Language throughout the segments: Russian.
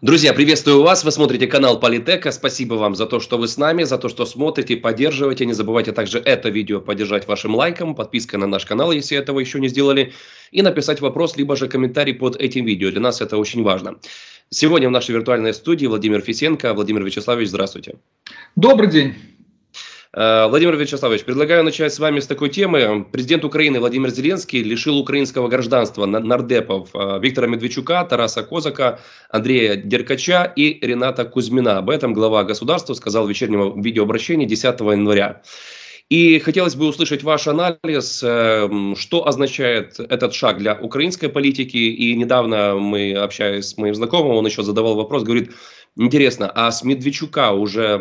Друзья, приветствую вас, вы смотрите канал Политека, спасибо вам за то, что вы с нами, за то, что смотрите, поддерживаете, не забывайте также это видео поддержать вашим лайком, подпиской на наш канал, если этого еще не сделали, и написать вопрос, либо же комментарий под этим видео, для нас это очень важно. Сегодня в нашей виртуальной студии Владимир Фесенко. Владимир Вячеславович, здравствуйте. Добрый день. Владимир Вячеславович, предлагаю начать с вами с такой темы. Президент Украины Владимир Зеленский лишил украинского гражданства нардепов Виктора Медведчука, Тараса Козака, Андрея Деркача и Рената Кузьмина. Об этом глава государства сказал в вечернем видеообращении 10 января. И хотелось бы услышать ваш анализ, что означает этот шаг для украинской политики. И недавно мы общались с моим знакомым, он еще задавал вопрос, говорит: интересно, а с Медведчука уже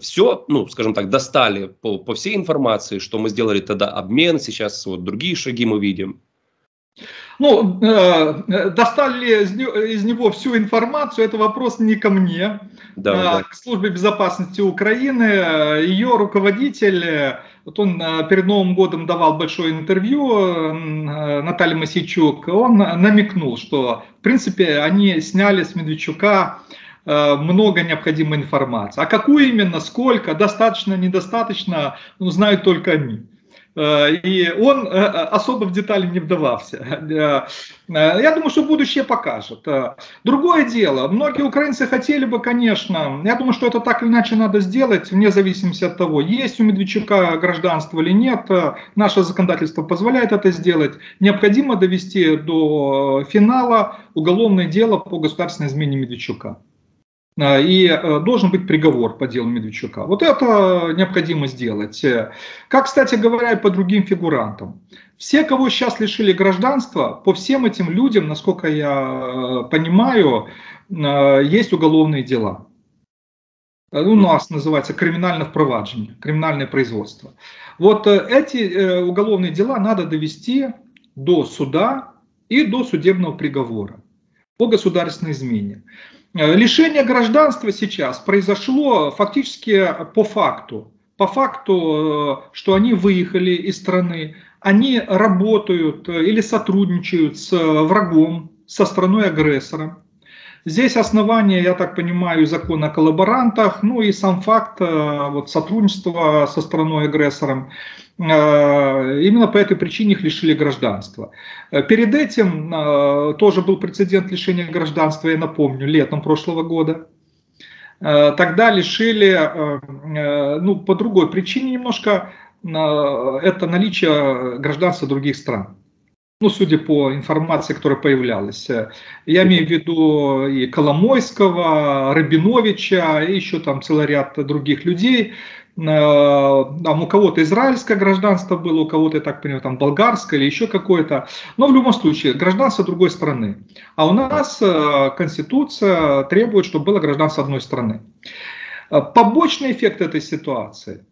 все, ну, скажем так, достали по всей информации, что мы сделали тогда обмен, сейчас вот другие шаги мы видим? Ну, достали из него всю информацию, это вопрос не ко мне, да. К Службе безопасности Украины, ее руководитель, вот он перед Новым годом давал большое интервью, Наталья Масицюк, он намекнул, что, в принципе, они сняли с Медведчука много необходимой информации. А какую именно, сколько, достаточно, недостаточно, ну, знают только они. И он особо в детали не вдавался. Я думаю, что будущее покажет. Другое дело, многие украинцы хотели бы, конечно, я думаю, что это так или иначе надо сделать, вне зависимости от того, есть у Медведчука гражданство или нет, наше законодательство позволяет это сделать, необходимо довести до финала уголовное дело по государственной измене Медведчука. И должен быть приговор по делу Медведчука. Вот это необходимо сделать. Как, кстати говоря, и по другим фигурантам. Все, кого сейчас лишили гражданства, по всем этим людям, насколько я понимаю, есть уголовные дела. У нас называется криминальное впроваджение, криминальное производство. Вот эти уголовные дела надо довести до суда и до судебного приговора по государственной измене. Лишение гражданства сейчас произошло фактически по факту, что они выехали из страны, они работают или сотрудничают с врагом, со страной-агрессором. Здесь основание, я так понимаю, закона о коллаборантах, ну и сам факт вот, сотрудничества со страной-агрессором. Именно по этой причине их лишили гражданства. Перед этим тоже был прецедент лишения гражданства, я напомню, летом прошлого года. Тогда лишили, ну, по другой причине немножко, это наличие гражданства других стран. Ну, судя по информации, которая появлялась. Я имею в виду и Коломойского, Рабиновича, и еще там целый ряд других людей. Там у кого-то израильское гражданство было, у кого-то, я так понимаю, там болгарское или еще какое-то. Но в любом случае, гражданство другой страны. А у нас Конституция требует, чтобы было гражданство одной страны. Побочный эффект этой ситуации,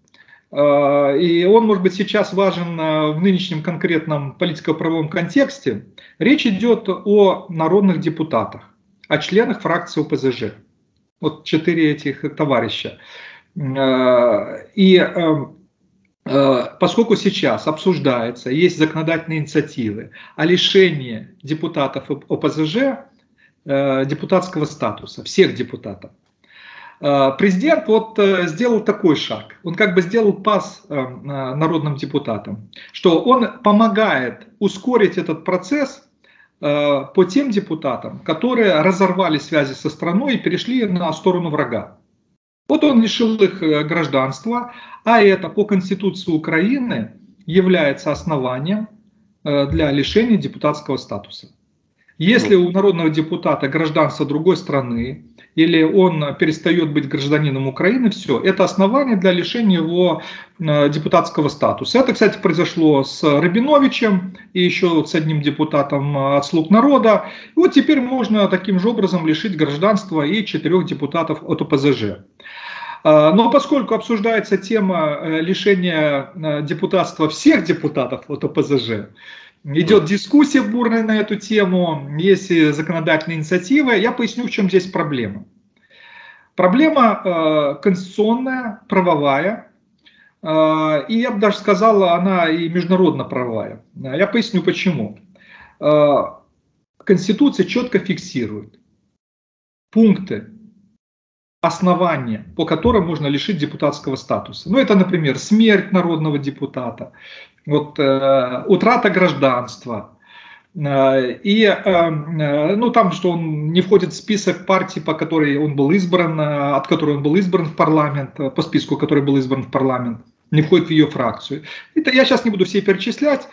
и он, может быть, сейчас важен в нынешнем конкретном политико-правовом контексте, речь идет о народных депутатах, о членах фракции ОПЗЖ. Вот 4 этих товарища. И поскольку сейчас обсуждается, есть законодательные инициативы о лишении депутатов ОПЗЖ депутатского статуса, всех депутатов, президент вот сделал такой шаг, он как бы сделал пас народным депутатам, что он помогает ускорить этот процесс по тем депутатам, которые разорвали связи со страной и перешли на сторону врага. Вот он лишил их гражданства, а это по Конституции Украины является основанием для лишения депутатского статуса. Если у народного депутата гражданство другой страны, или он перестает быть гражданином Украины, все, это основание для лишения его депутатского статуса. Это, кстати, произошло с Рабиновичем и еще с одним депутатом от «Слуг народа». И вот теперь можно таким же образом лишить гражданства и 4 депутатов от ОПЗЖ. Но поскольку обсуждается тема лишения депутатства всех депутатов от ОПЗЖ, идет дискуссия бурная на эту тему, есть и законодательные инициативы. Я поясню, в чем здесь проблема. Проблема конституционная, правовая, и я бы даже сказала, она и международно-правовая. Я поясню, почему. Конституция четко фиксирует, пункты основания, по которым можно лишить депутатского статуса. Ну, это, например, смерть народного депутата, утрата гражданства. Там, что он не входит в список партий, по которой он был избран, от которой он был избран в парламент, по списку, который был избран в парламент, не входит в ее фракцию. Это я сейчас не буду все перечислять.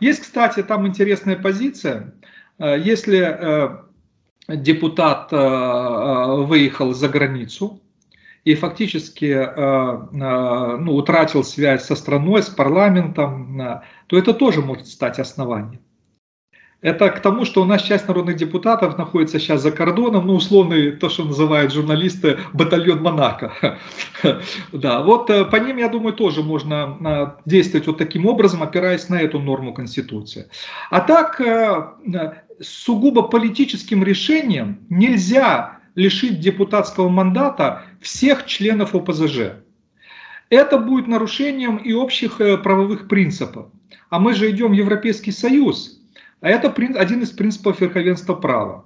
Есть, кстати, там интересная позиция. Если депутат выехал за границу и фактически утратил связь со страной, с парламентом, то это тоже может стать основанием. Это к тому, что у нас часть народных депутатов находится сейчас за кордоном, условный, то, что называют журналисты, батальон Монако. Да, по ним, я думаю, тоже можно действовать вот таким образом, опираясь на эту норму Конституции. А так, сугубо политическим решением нельзя лишить депутатского мандата всех членов ОПЗЖ. Это будет нарушением и общих правовых принципов. А мы же идем в Европейский Союз. А это один из принципов верховенства права.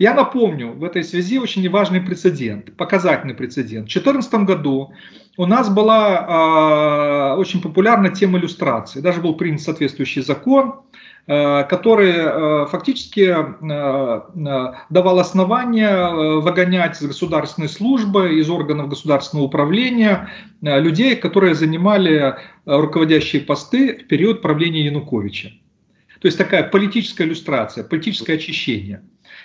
Я напомню, в этой связи очень важный прецедент, показательный прецедент. В 2014 году у нас была очень популярна тема люстрации. Даже был принят соответствующий закон, который фактически давал основания выгонять из государственной службы, из органов государственного управления людей, которые занимали руководящие посты в период правления Януковича. То есть такая политическая иллюстрация, политическое очищение.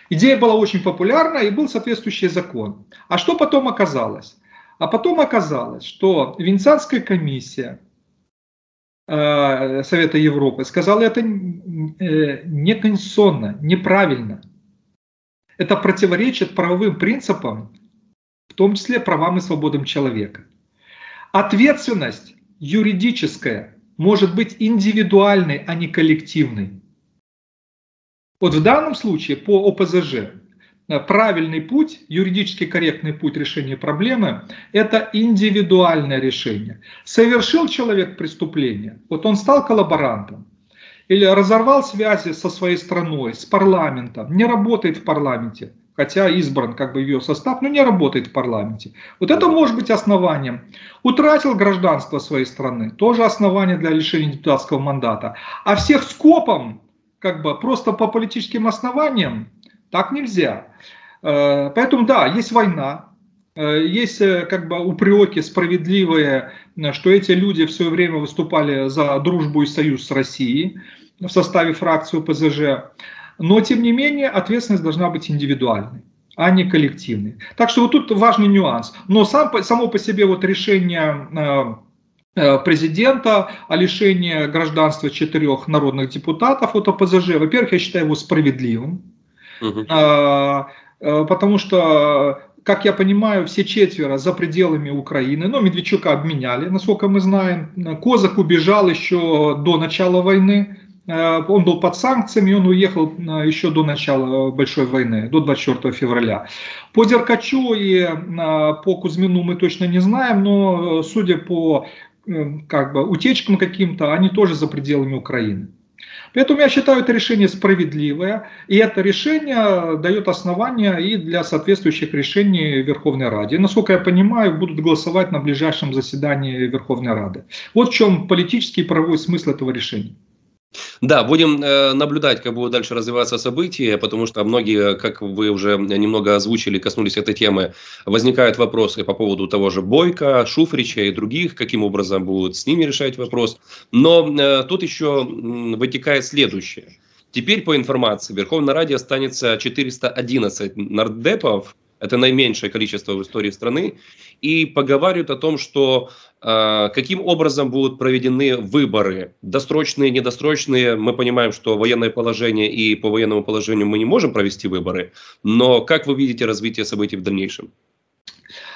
Идея была очень популярна и был соответствующий закон. А что потом оказалось? А потом оказалось, что Венецианская комиссия Совета Европы сказала, это неконституционно, неправильно. Это противоречит правовым принципам, в том числе правам и свободам человека. Ответственность юридическая может быть индивидуальной, а не коллективной. Вот в данном случае по ОПЗЖ правильный путь, юридически корректный путь решения проблемы – это индивидуальное решение. Совершил человек преступление, он стал коллаборантом, или разорвал связи со своей страной, с парламентом, не работает в парламенте, хотя избран ее состав, но не работает в парламенте. Это может быть основанием. Утратил гражданство своей страны, тоже основание для лишения депутатского мандата. А всех скопом, просто по политическим основаниям, так нельзя. Поэтому да, есть война, есть упреки справедливые, что эти люди в свое время выступали за дружбу и союз с Россией в составе фракции ОПЗЖ. Но, тем не менее, ответственность должна быть индивидуальной, а не коллективной. Так что тут важный нюанс. Но само по себе решение президента о лишении гражданства 4 народных депутатов от ОПЗЖ, во-первых, я считаю его справедливым, потому что, как я понимаю, все 4 за пределами Украины, Медведчука обменяли, насколько мы знаем, Козак убежал еще до начала войны, он был под санкциями, он уехал еще до начала большой войны, до 24 февраля. По Деркачу и по Кузьмину мы точно не знаем, но судя по утечкам каким-то, они тоже за пределами Украины. Поэтому я считаю это решение справедливое, и это решение дает основания и для соответствующих решений Верховной Рады. И, насколько я понимаю, будут голосовать на ближайшем заседании Верховной Рады. Вот в чем политический и правовой смысл этого решения. Да, будем наблюдать, как будут дальше развиваться события, потому что многие, как вы уже немного озвучили, коснулись этой темы, возникают вопросы по поводу того же Бойко, Шуфрича и других, каким образом будут с ними решать вопрос. Но тут еще вытекает следующее. Теперь, по информации, в Верховной Раде останется 411 нардепов, это наименьшее количество в истории страны, и поговаривают о том, что каким образом будут проведены выборы, досрочные, недосрочные. Мы понимаем, что военное положение, и по военному положению мы не можем провести выборы, но как вы видите развитие событий в дальнейшем?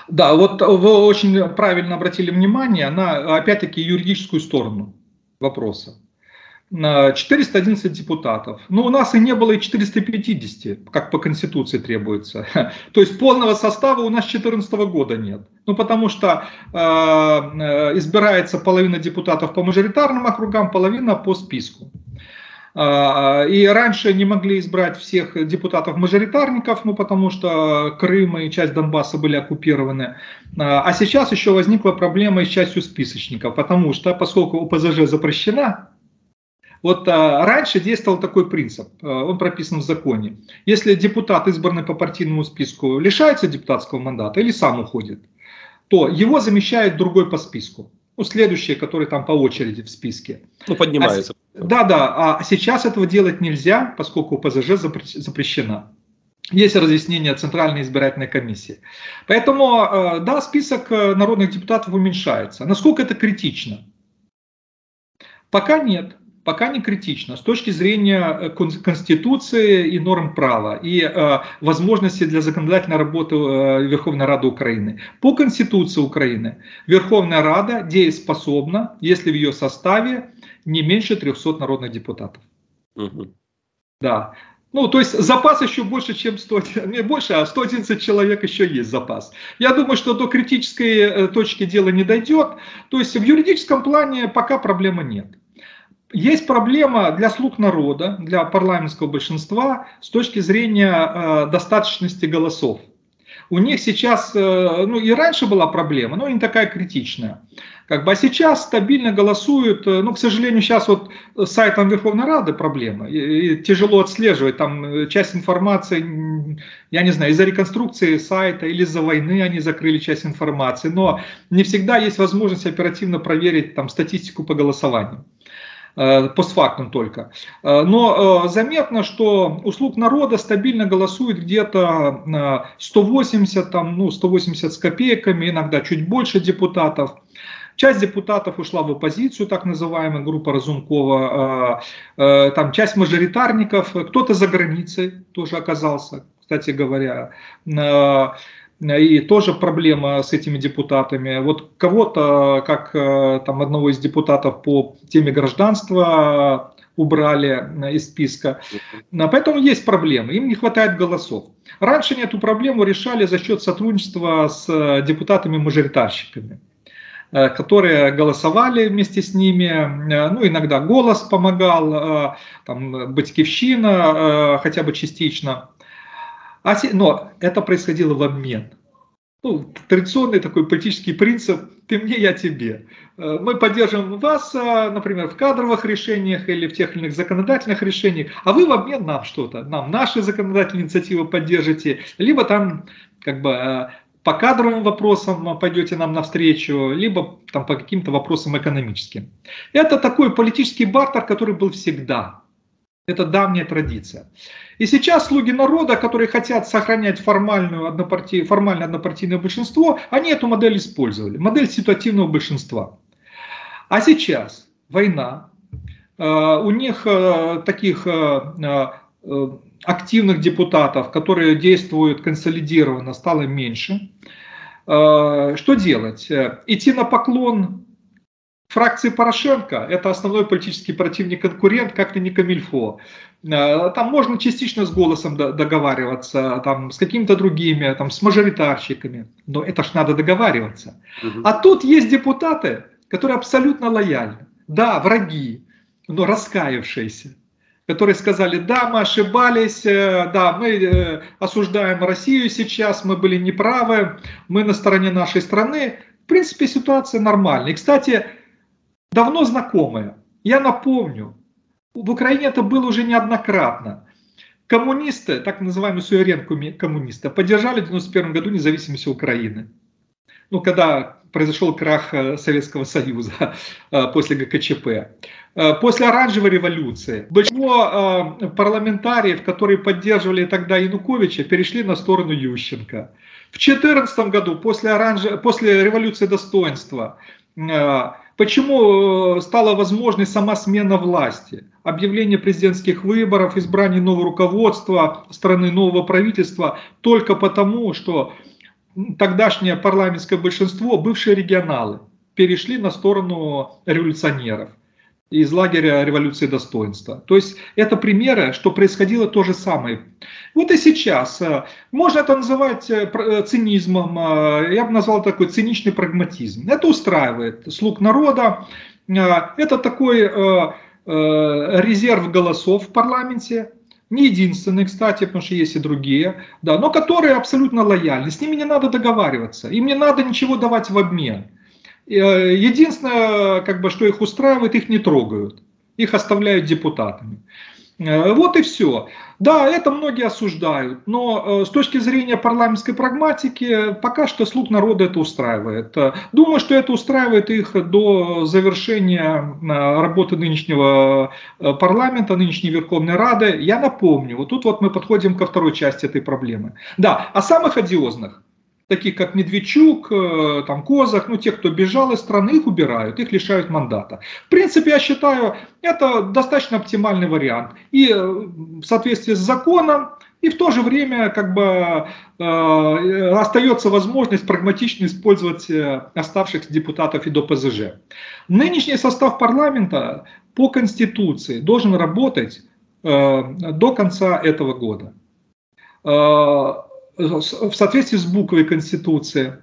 Да, вы очень правильно обратили внимание на, опять-таки, юридическую сторону вопроса. 411 депутатов. Но у нас и не было и 450, как по Конституции требуется. То есть полного состава у нас с 2014 года нет. Потому что избирается половина депутатов по мажоритарным округам, половина по списку. И раньше не могли избрать всех депутатов-мажоритарников, ну, потому что Крым и часть Донбасса были оккупированы. А сейчас еще возникла проблема и с частью списочников, потому что, поскольку ОПЗЖ запрещена, вот раньше действовал такой принцип, он прописан в законе. Если депутат, избранный по партийному списку, лишается депутатского мандата или сам уходит, то его замещает другой по списку. Ну, следующие, которые там по очереди в списке. Ну, поднимается. Да-да, а сейчас этого делать нельзя, поскольку ОПЗЖ запрещена. Есть разъяснение Центральной избирательной комиссии. Поэтому, да, список народных депутатов уменьшается. Насколько это критично? Пока нет. Пока не критично с точки зрения Конституции и норм права и возможности для законодательной работы Верховной Рады Украины. По Конституции Украины Верховная Рада дееспособна, если в ее составе не меньше 300 народных депутатов. Угу. Да. Ну, то есть запас еще больше, чем 100, не больше, а 111 человек еще есть запас. Я думаю, что до критической точки дело не дойдет. То есть в юридическом плане пока проблемы нет. Есть проблема для слуг народа, для парламентского большинства с точки зрения достаточности голосов. У них сейчас, ну и раньше была проблема, но не такая критичная. Как бы, а сейчас стабильно голосуют, ну, к сожалению, сейчас вот с сайтом Верховной Рады проблема, и тяжело отслеживать, там часть информации, я не знаю, из-за реконструкции сайта или из-за войны они закрыли часть информации, но не всегда есть возможность оперативно проверить там статистику по голосованию. Постфактум только. Но заметно, что у слуг народа стабильно голосует где-то 180, там, ну, 180 с копейками, иногда чуть больше депутатов. Часть депутатов ушла в оппозицию, так называемая группа Разумкова, там часть мажоритарников, кто-то за границей тоже оказался, кстати говоря. И тоже проблема с этими депутатами. Вот кого-то, как там одного из депутатов по теме гражданства убрали из списка. Поэтому есть проблемы, им не хватает голосов. Раньше эту проблему решали за счет сотрудничества с депутатами-мажоритарщиками, которые голосовали вместе с ними, ну, иногда голос помогал, там, Батькивщина хотя бы частично. Но это происходило в обмен. Ну, традиционный такой политический принцип «ты мне, я тебе». Мы поддерживаем вас, например, в кадровых решениях или в тех или иных законодательных решениях, а вы в обмен нам что-то, нам наши законодательные инициативы поддержите, либо там как бы по кадровым вопросам пойдете нам навстречу, либо там по каким-то вопросам экономическим. Это такой политический бартер, который был всегда. Это давняя традиция. И сейчас слуги народа, которые хотят сохранять формально однопартийное большинство, они эту модель использовали. Модель ситуативного большинства. А сейчас война. У них таких активных депутатов, которые действуют консолидированно, стало меньше. Что делать? Идти на поклон фракции Порошенко, это основной политический противник-конкурент, как-то не камильфо. Там можно частично с голосом договариваться, там, с какими-то другими, там, с мажоритарщиками, но это ж надо договариваться. Угу. А тут есть депутаты, которые абсолютно лояльны. Да, враги, но раскаявшиеся, которые сказали, да, мы ошибались, да, мы осуждаем Россию сейчас, мы были неправы, мы на стороне нашей страны. В принципе, ситуация нормальная. И, кстати, давно знакомая. Я напомню, в Украине это было уже неоднократно. Коммунисты, так называемые суверенные коммунисты, поддержали в 1991 году независимость Украины. Ну, когда произошел крах Советского Союза после ГКЧП. После Оранжевой революции большинство парламентариев, которые поддерживали тогда Януковича, перешли на сторону Ющенко. В 2014 году, после революции достоинства, почему стала возможной сама смена власти, объявление президентских выборов, избрание нового руководства страны, нового правительства, только потому, что тогдашнее парламентское большинство, бывшие регионалы, перешли на сторону революционеров из лагеря революции достоинства. То есть это примеры, что происходило то же самое. Вот и сейчас. Можно это называть цинизмом. Я бы назвал такой циничный прагматизм. Это устраивает слуг народа. Это такой резерв голосов в парламенте, не единственный, кстати, потому что есть и другие, да, но которые абсолютно лояльны, с ними не надо договариваться, им не надо ничего давать в обмен. Единственное, как бы, что их устраивает, их не трогают, их оставляют депутатами. Вот и все. Да, это многие осуждают, но с точки зрения парламентской прагматики пока что «Слуг народа» это устраивает. Думаю, что это устраивает их до завершения работы нынешнего парламента, нынешней Верховной Рады. Я напомню, вот тут вот мы подходим ко второй части этой проблемы. Да, о самых одиозных, таких как Медведчук, там, Козак, ну, те, кто бежал из страны, их убирают, их лишают мандата. В принципе, я считаю, это достаточно оптимальный вариант. И в соответствии с законом, и в то же время, как бы, остается возможность прагматично использовать оставшихся депутатов и до ОПЗЖ. Нынешний состав парламента по Конституции должен работать до конца этого года. В соответствии с буквой Конституции,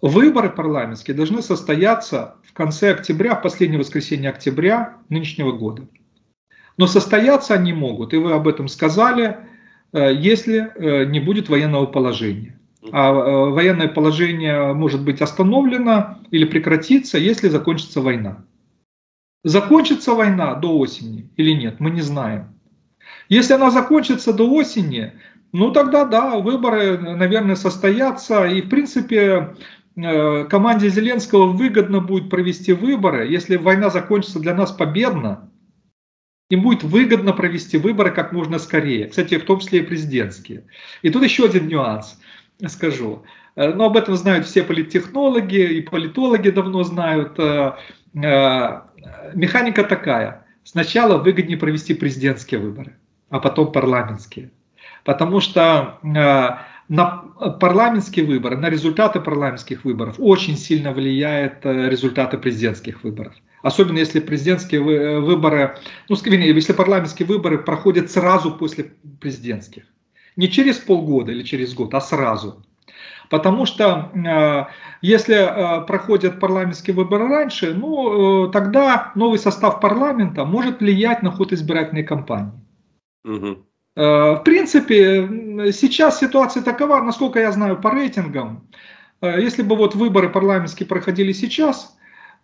выборы парламентские должны состояться в конце октября, в последнее воскресенье октября нынешнего года. Но состояться они могут, и вы об этом сказали, если не будет военного положения. А военное положение может быть остановлено или прекратится, если закончится война. Закончится война до осени или нет, мы не знаем. Если она закончится до осени, ну тогда да, выборы, наверное, состоятся, и в принципе команде Зеленского выгодно будет провести выборы, если война закончится для нас победно, им будет выгодно провести выборы как можно скорее, кстати, в том числе и президентские. И тут еще один нюанс скажу, но об этом знают все политтехнологи, и политологи давно знают, механика такая, сначала выгоднее провести президентские выборы, а потом парламентские. Потому что на парламентские выборы, на результаты парламентских выборов очень сильно влияют результаты президентских выборов. Особенно если президентские выборы, ну, если парламентские выборы проходят сразу после президентских. Не через полгода или через год, а сразу. Потому что если проходят парламентские выборы раньше, ну, тогда новый состав парламента может влиять на ход избирательной кампании. Угу. В принципе, сейчас ситуация такова, насколько я знаю по рейтингам, если бы вот выборы парламентские проходили сейчас,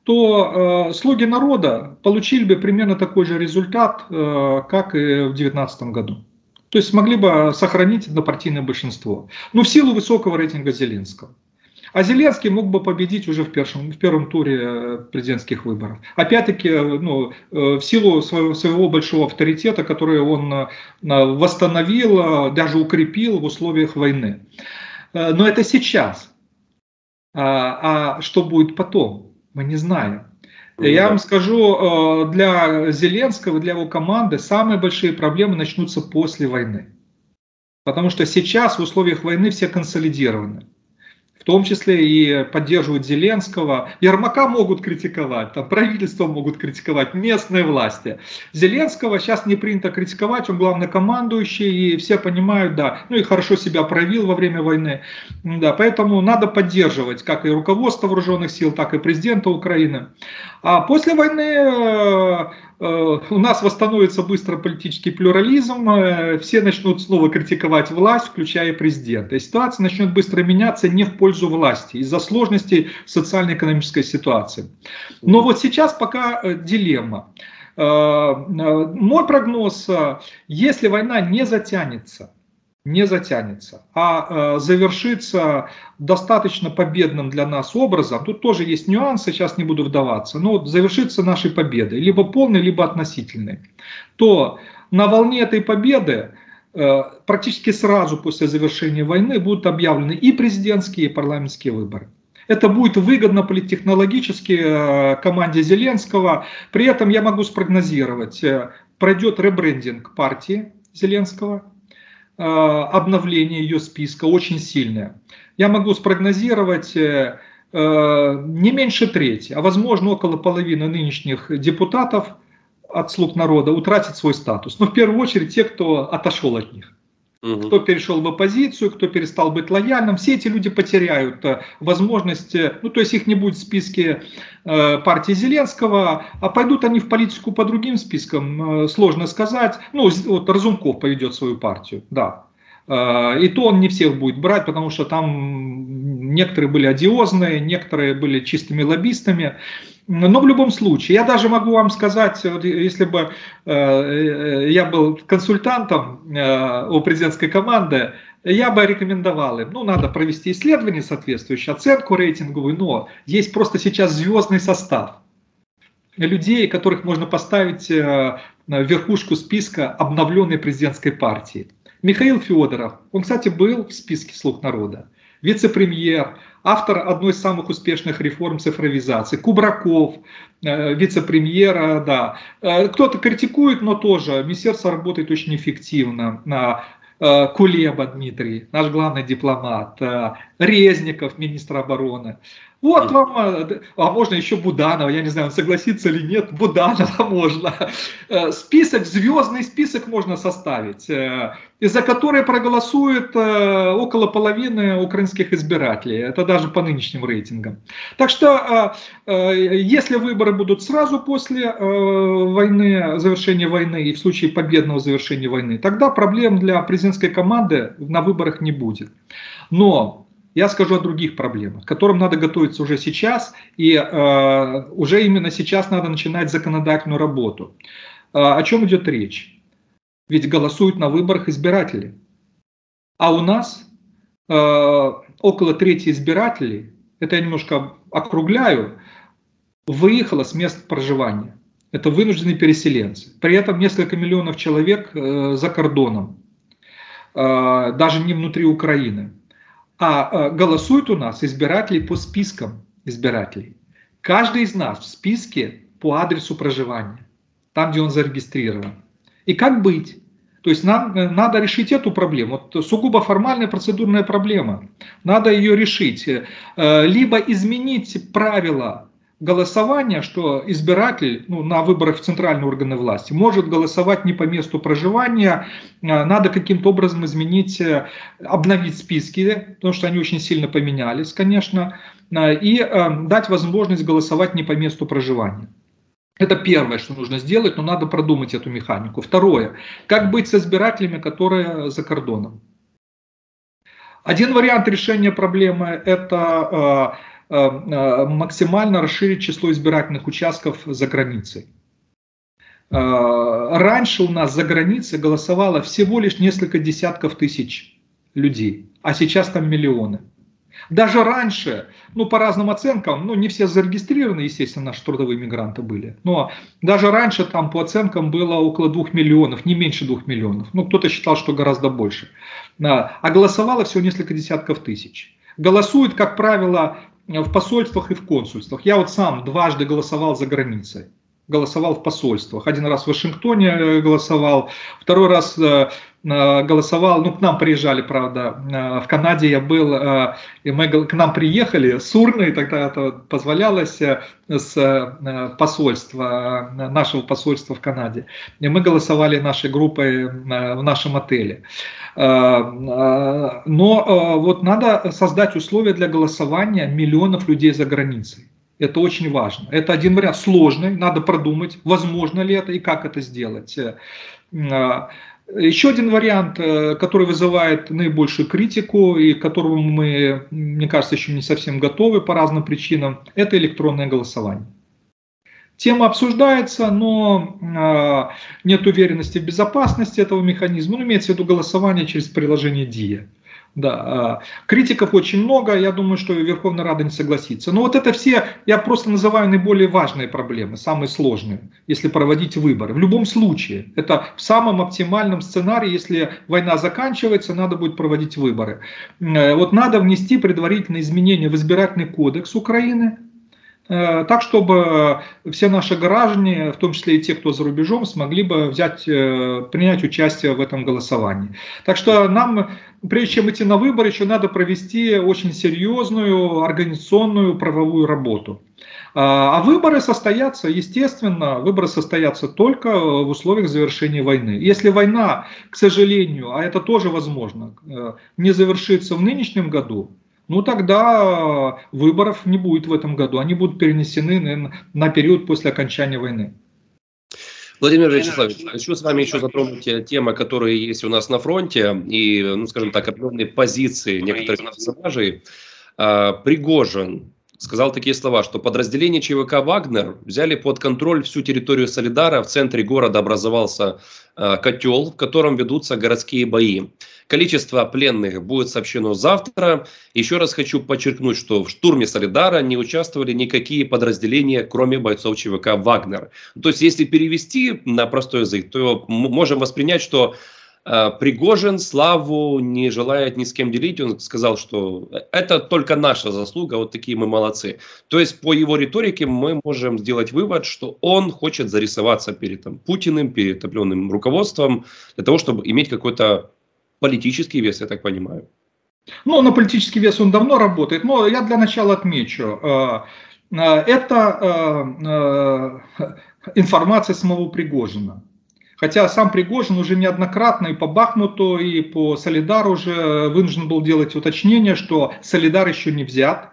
то «Слуги народа» получили бы примерно такой же результат, как и в 2019 году. То есть смогли бы сохранить однопартийное большинство, но в силу высокого рейтинга Зеленского. А Зеленский мог бы победить уже в первом туре президентских выборов. Опять-таки, ну, в силу своего большого авторитета, который он восстановил, даже укрепил в условиях войны. Но это сейчас. А что будет потом, мы не знаем. Я вам скажу, для Зеленского, для его команды самые большие проблемы начнутся после войны. Потому что сейчас в условиях войны все консолидированы. В том числе и поддерживают Зеленского. Ермака могут критиковать, там, правительство могут критиковать, местные власти. Зеленского сейчас не принято критиковать, он главнокомандующий, и все понимают, да, ну и хорошо себя проявил во время войны. Да, поэтому надо поддерживать как и руководство вооруженных сил, так и президента Украины. А после войны у нас восстановится быстро политический плюрализм, все начнут снова критиковать власть, включая президента. И ситуация начнет быстро меняться не в пользу власти, из-за сложностей социально-экономической ситуации. Но вот сейчас пока дилемма. Мой прогноз, если война не затянется, а завершится достаточно победным для нас образом, тут тоже есть нюансы, сейчас не буду вдаваться, но завершится нашей победой, либо полной, либо относительной, то на волне этой победы практически сразу после завершения войны будут объявлены и президентские, и парламентские выборы. Это будет выгодно политтехнологически команде Зеленского, при этом я могу спрогнозировать, пройдет ребрендинг партии Зеленского, обновление ее списка очень сильное. Я могу спрогнозировать не меньше трети, а возможно около половины нынешних депутатов от «Слуг народа» утратит свой статус. Но в первую очередь те, кто отошел от них. Кто перешел в оппозицию, кто перестал быть лояльным, все эти люди потеряют возможность, ну то есть их не будет в списке партии Зеленского, а пойдут они в политику по другим спискам, сложно сказать. Ну вот Разумков поведет свою партию, да. И то он не всех будет брать, потому что там некоторые были одиозные, некоторые были чистыми лоббистами. Но в любом случае, я даже могу вам сказать, если бы я был консультантом у президентской команды, я бы рекомендовал им, ну, надо провести исследование соответствующее, оценку рейтинговую, но есть просто сейчас звездный состав людей, которых можно поставить в верхушку списка обновленной президентской партии. Михаил Федоров, он, кстати, был в списке «Слуг народа», вице-премьер, автор одной из самых успешных реформ цифровизации, Кубраков, вице-премьера, да. Кто-то критикует, но тоже министерство работает очень эффективно. Кулеба Дмитрий, наш главный дипломат, Резников, министр обороны. Вот вам, а можно еще Буданова, я не знаю, он согласится или нет, Буданова можно. Список, звездный список можно составить, из-за которой проголосует около половины украинских избирателей, это даже по нынешним рейтингам. Так что, если выборы будут сразу после войны, завершения войны и в случае победного завершения войны, тогда проблем для президентской команды на выборах не будет. Но я скажу о других проблемах, к которым надо готовиться уже сейчас, и уже именно сейчас надо начинать законодательную работу. О чем идет речь? Ведь голосуют на выборах избиратели. А у нас около трети избирателей, это я немножко округляю, выехало с мест проживания. Это вынужденные переселенцы. При этом несколько миллионов человек за кордоном, даже не внутри Украины. А голосуют у нас избиратели по спискам избирателей. Каждый из нас в списке по адресу проживания, там, где он зарегистрирован. И как быть? То есть нам надо решить эту проблему. Вот сугубо формальная процедурная проблема. Надо ее решить. Либо изменить правила голосования, что избиратель, ну, на выборах в центральные органы власти может голосовать не по месту проживания, надо каким-то образом изменить, обновить списки, потому что они очень сильно поменялись, конечно, и дать возможность голосовать не по месту проживания. Это первое, что нужно сделать, но надо продумать эту механику. Второе, как быть с избирателями, которые за кордоном. Один вариант решения проблемы – это максимально расширить число избирательных участков за границей. Раньше у нас за границей голосовало всего лишь несколько десятков тысяч людей, а сейчас там миллионы. Даже раньше, ну по разным оценкам, ну не все зарегистрированы, естественно, наши трудовые мигранты были, но даже раньше там по оценкам было около 2 миллионов, не меньше 2 миллионов, ну кто-то считал, что гораздо больше, а голосовало всего несколько десятков тысяч. Голосуют, как правило, в посольствах и в консульствах. Я вот сам дважды голосовал за границей. Голосовал в посольствах. Один раз в Вашингтоне голосовал, второй раз голосовал, ну к нам приезжали, правда, в Канаде я был, и мы к нам приехали с урной, тогда это позволялось с посольства, нашего посольства в Канаде. И мы голосовали нашей группой в нашем отеле. Но вот надо создать условия для голосования миллионов людей за границей. Это очень важно. Это один вариант сложный, надо продумать, возможно ли это и как это сделать. Еще один вариант, который вызывает наибольшую критику и к которому мы, мне кажется, еще не совсем готовы по разным причинам, это электронное голосование. Тема обсуждается, но нет уверенности в безопасности этого механизма. Ну, имеется в виду голосование через приложение «Дия». Да, критиков очень много, я думаю, что Верховная Рада не согласится. Но вот это все, я просто называю наиболее важные проблемы, самые сложные, если проводить выборы. В любом случае, это в самом оптимальном сценарии, если война заканчивается, надо будет проводить выборы. Вот надо внести предварительные изменения в избирательный кодекс Украины, так, чтобы все наши граждане, в том числе и те, кто за рубежом, смогли бы принять участие в этом голосовании. Так что нам, прежде чем идти на выборы, еще надо провести очень серьезную организационную правовую работу. А выборы состоятся, естественно, выборы состоятся только в условиях завершения войны. Если война, к сожалению, а это тоже возможно, не завершится в нынешнем году, ну тогда выборов не будет в этом году. Они будут перенесены на период после окончания войны. Владимир Вячеславович, хочу с вами еще затронуть темы, которые есть у нас на фронте. И, ну, скажем так, определенные позиции некоторых персонажей. Пригожин сказал такие слова, что подразделение ЧВК «Вагнер» взяли под контроль всю территорию Солидара. В центре города образовался котел, в котором ведутся городские бои. Количество пленных будет сообщено завтра. Еще раз хочу подчеркнуть, что в штурме Солидара не участвовали никакие подразделения, кроме бойцов ЧВК «Вагнер». То есть, если перевести на простой язык, то мы можем воспринять, что Пригожин славу не желает ни с кем делить. Он сказал, что это только наша заслуга, вот такие мы молодцы. То есть по его риторике мы можем сделать вывод, что он хочет зарисоваться перед Путиным, перед определенным руководством, для того, чтобы иметь какой-то политический вес, я так понимаю. Ну, на политический вес он давно работает, но я для начала отмечу, это информация самого Пригожина. Хотя сам Пригожин уже неоднократно и по Бахмуту, и по Солидару уже вынужден был делать уточнение, что Солидар еще не взят,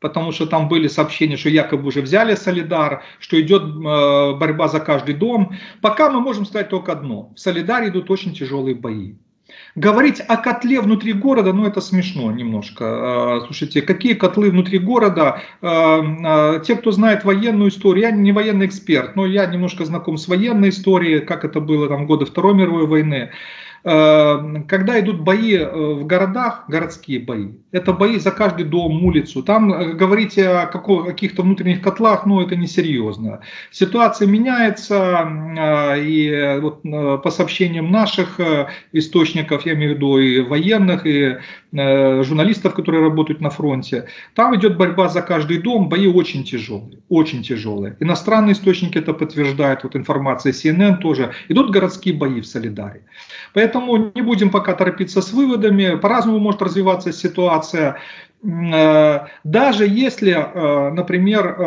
потому что там были сообщения, что якобы уже взяли Солидар, что идет борьба за каждый дом. Пока мы можем сказать только одно: в Солидаре идут очень тяжелые бои. Говорить о котле внутри города, ну это смешно немножко. Слушайте, какие котлы внутри города? Те, кто знает военную историю, я не военный эксперт, но я немножко знаком с военной историей, как это было там годы Второй мировой войны. Когда идут бои в городах, городские бои, это бои за каждый дом, улицу. Там говорить о каких-то внутренних котлах, ну это несерьезно. Ситуация меняется, и вот по сообщениям наших источников, я имею в виду и военных, и журналистов, которые работают на фронте, там идет борьба за каждый дом, бои очень тяжелые, очень тяжелые. Иностранные источники это подтверждают, вот информация CNN тоже. Идут городские бои в Солидаре. Поэтому не будем пока торопиться с выводами, по-разному может развиваться ситуация. Даже если, например,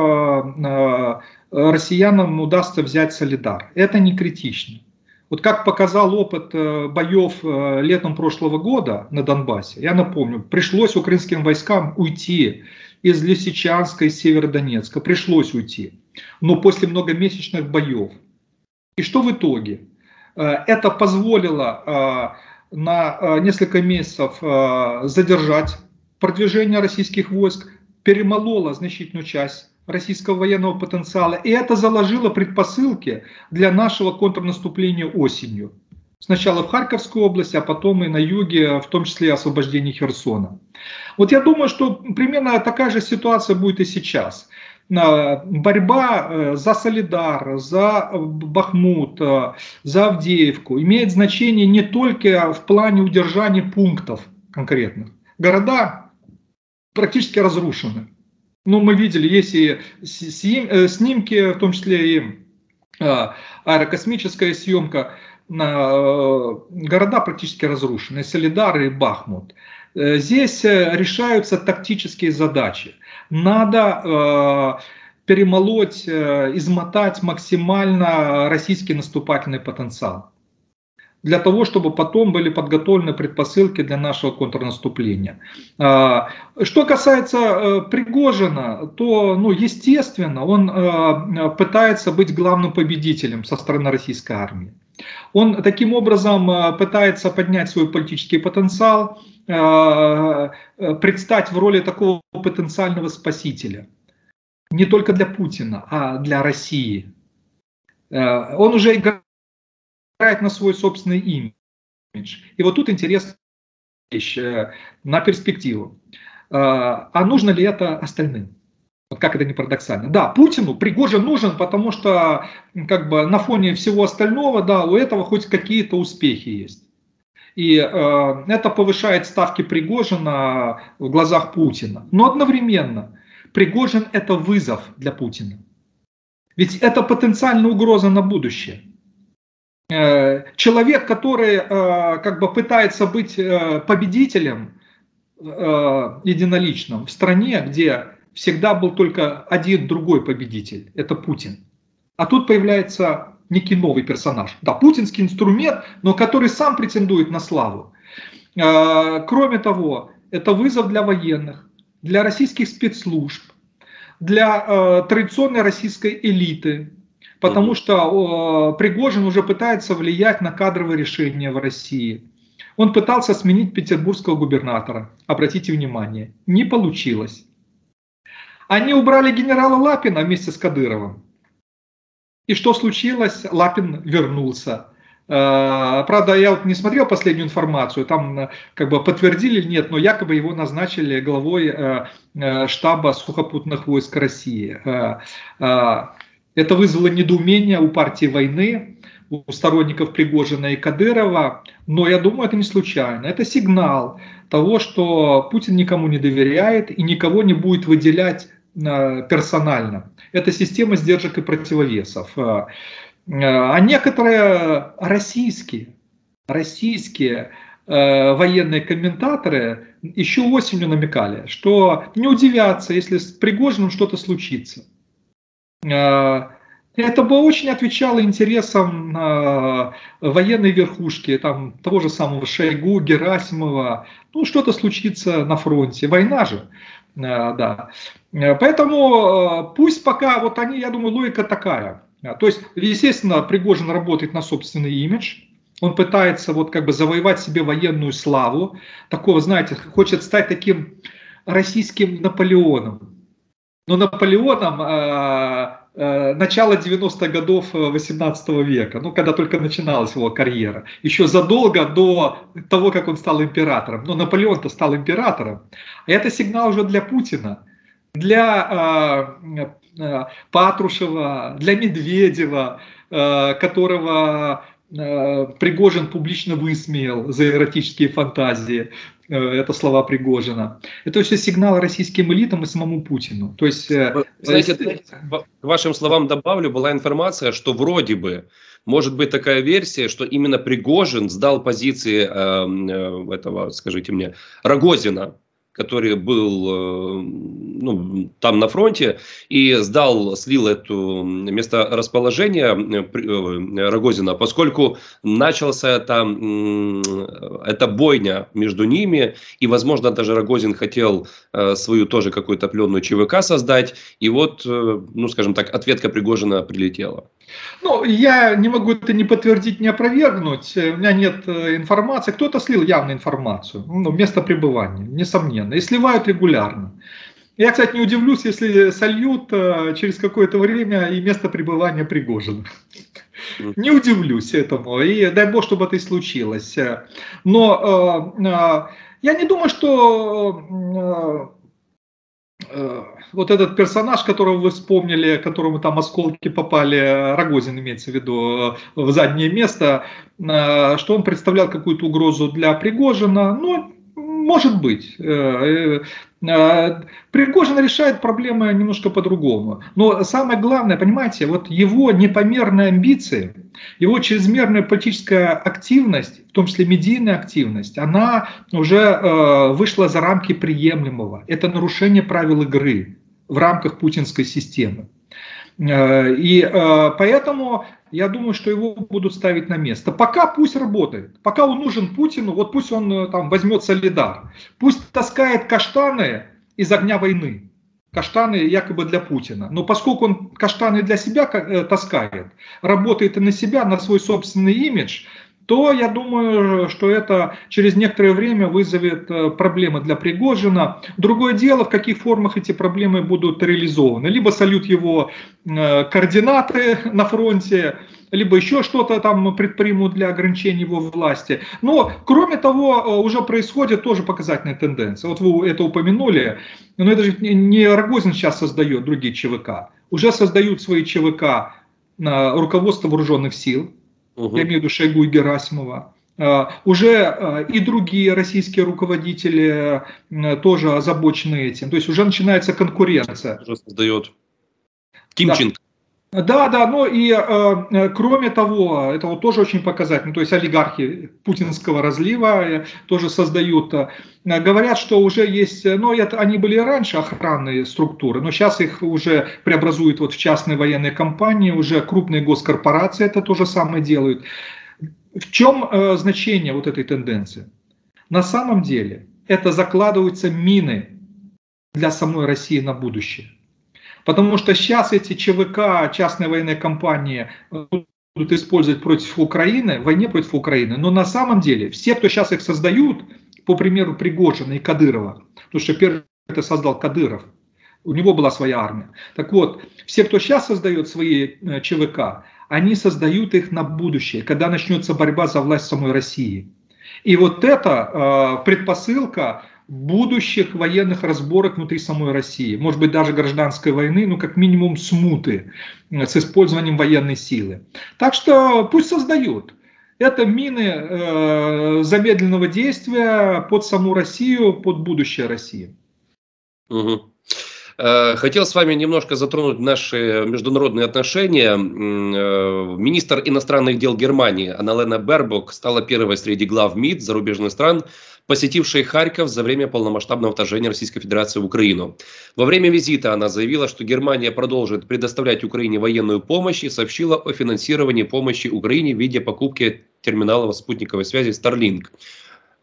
россиянам удастся взять Солидар, это не критично. Вот как показал опыт боев летом прошлого года на Донбассе, я напомню, пришлось украинским войскам уйти из Лисичанска, из Северодонецка, пришлось уйти, но после многомесячных боев. И что в итоге? Это позволило на несколько месяцев задержать продвижение российских войск, перемололо значительную часть российского военного потенциала. И это заложило предпосылки для нашего контрнаступления осенью. Сначала в Харьковской области, а потом и на юге, в том числе освобождение Херсона. Вот я думаю, что примерно такая же ситуация будет и сейчас. Борьба за Солидар, за Бахмут, за Авдеевку имеет значение не только в плане удержания пунктов конкретных. Города практически разрушены. Но мы видели, есть и снимки, в том числе и аэрокосмическая съемка. Города практически разрушены, Солидар и Бахмут. Здесь решаются тактические задачи. Надо перемолоть, измотать максимально российский наступательный потенциал. Для того, чтобы потом были подготовлены предпосылки для нашего контрнаступления. Что касается Пригожина, то, ну, естественно, он пытается быть главным победителем со стороны российской армии. Он таким образом пытается поднять свой политический потенциал, предстать в роли такого потенциального спасителя. Не только для Путина, а для России. Он уже играет на свой собственный имидж. И вот тут интересная вещь на перспективу. А нужно ли это остальным? Вот как это не парадоксально. Да, Путину Пригожин нужен, потому что как бы на фоне всего остального, да, у этого хоть какие-то успехи есть. И это повышает ставки Пригожина в глазах Путина. Но одновременно Пригожин – это вызов для Путина. Ведь это потенциальная угроза на будущее. Человек, который как бы пытается быть победителем единоличным в стране, где всегда был только один другой победитель – это Путин. А тут появляется некий новый персонаж. Да, путинский инструмент, но который сам претендует на славу. Кроме того, это вызов для военных, для российских спецслужб, для традиционной российской элиты, потому что Пригожин уже пытается влиять на кадровые решения в России. Он пытался сменить петербургского губернатора, обратите внимание, не получилось. Они убрали генерала Лапина вместе с Кадыровым. И что случилось? Лапин вернулся. Правда, я вот не смотрел последнюю информацию, там как бы подтвердили или нет, но якобы его назначили главой штаба сухопутных войск России. Это вызвало недоумение у партии войны, у сторонников Пригожина и Кадырова, но я думаю, это не случайно. Это сигнал того, что Путин никому не доверяет и никого не будет выделять персонально. Это система сдержек и противовесов. А некоторые российские военные комментаторы еще осенью намекали, что не удивятся, если с Пригожиным что-то случится. Это бы очень отвечало интересам военной верхушки, там, того же самого Шойгу, Герасимова. Ну, что-то случится на фронте, война же. Да. Поэтому пусть пока, вот они, я думаю, логика такая. То есть, естественно, Пригожин работает на собственный имидж, он пытается вот как бы завоевать себе военную славу, такого, знаете, хочет стать таким российским Наполеоном. Но Наполеоном начала 90-х годов 18 века, ну, когда только начиналась его карьера, еще задолго до того, как он стал императором. Но Наполеон-то стал императором. И это сигнал уже для Путина, для Патрушева, для Медведева, которого Пригожин публично высмеял за эротические фантазии. Это слова Пригожина. Это все сигнал российским элитам и самому Путину. То есть, знаете, к вашим словам добавлю, была информация, что вроде бы может быть такая версия, что именно Пригожин сдал позиции этого, скажите мне, Рогозина, который был ну, там на фронте, и слил это месторасположение Рогозина, поскольку начался там эта бойня между ними, и, возможно, даже Рогозин хотел свою тоже какую-то пленную ЧВК создать, и вот, ну, скажем так, ответка Пригожина прилетела. Ну, я не могу это ни подтвердить, ни опровергнуть, у меня нет информации, кто-то слил явно информацию, ну, место пребывания, несомненно, и сливают регулярно. Я, кстати, не удивлюсь, если сольют через какое-то время и место пребывания Пригожина. Не удивлюсь этому, и дай бог, чтобы это и случилось. Но я не думаю, что... Вот этот персонаж, которого вы вспомнили, которому там осколки попали, Рогозин имеется в виду, в заднее место, что он представлял какую-то угрозу для Пригожина, ну, может быть. Пригожин решает проблемы немножко по-другому. Но самое главное, понимаете, вот его непомерные амбиции, его чрезмерная политическая активность, в том числе медийная активность, она уже вышла за рамки приемлемого. Это нарушение правил игры в рамках путинской системы. И поэтому я думаю, что его будут ставить на место. Пока пусть работает, пока он нужен Путину, вот пусть он там возьмет Солидар, пусть таскает каштаны из огня войны, каштаны якобы для Путина. Но поскольку он каштаны для себя таскает, работает и на себя, на свой собственный имидж, то я думаю, что это через некоторое время вызовет проблемы для Пригожина. Другое дело, в каких формах эти проблемы будут реализованы. Либо сольют его координаты на фронте, либо еще что-то там предпримут для ограничения его власти. Но, кроме того, уже происходит тоже показательная тенденция. Вот вы это упомянули, но это же не Рогозин сейчас создает другие ЧВК. Уже создают свои ЧВК руководство вооруженных сил. Я имею в виду Шойгу и Герасимова. Уже и другие российские руководители тоже озабочены этим. То есть уже начинается конкуренция. Уже создает Кимченко. Да. Да, но и кроме того, это вот тоже очень показательно, то есть олигархи путинского разлива тоже создают, говорят, что уже есть, но это они были раньше охранные структуры, но сейчас их уже преобразуют вот в частные военные компании, уже крупные госкорпорации это то же самое делают. В чем значение вот этой тенденции? На самом деле это закладываются мины для самой России на будущее. Потому что сейчас эти ЧВК, частные военные компании, будут использовать против Украины, в войне против Украины. Но на самом деле все, кто сейчас их создают, по примеру Пригожина и Кадырова, потому что первый это создал Кадыров, у него была своя армия. Так вот, все, кто сейчас создает свои ЧВК, они создают их на будущее, когда начнется борьба за власть самой России. И вот это предпосылка будущих военных разборок внутри самой России, может быть даже гражданской войны, ну как минимум смуты с использованием военной силы. Так что пусть создают. Это мины замедленного действия под саму Россию, под будущее России. Угу. Хотел с вами немножко затронуть наши международные отношения. Министр иностранных дел Германии Анналена Бербок стала первой среди глав МИД зарубежных стран, посетившей Харьков за время полномасштабного вторжения Российской Федерации в Украину. Во время визита она заявила, что Германия продолжит предоставлять Украине военную помощь и сообщила о финансировании помощи Украине в виде покупки терминалов спутниковой связи Starlink.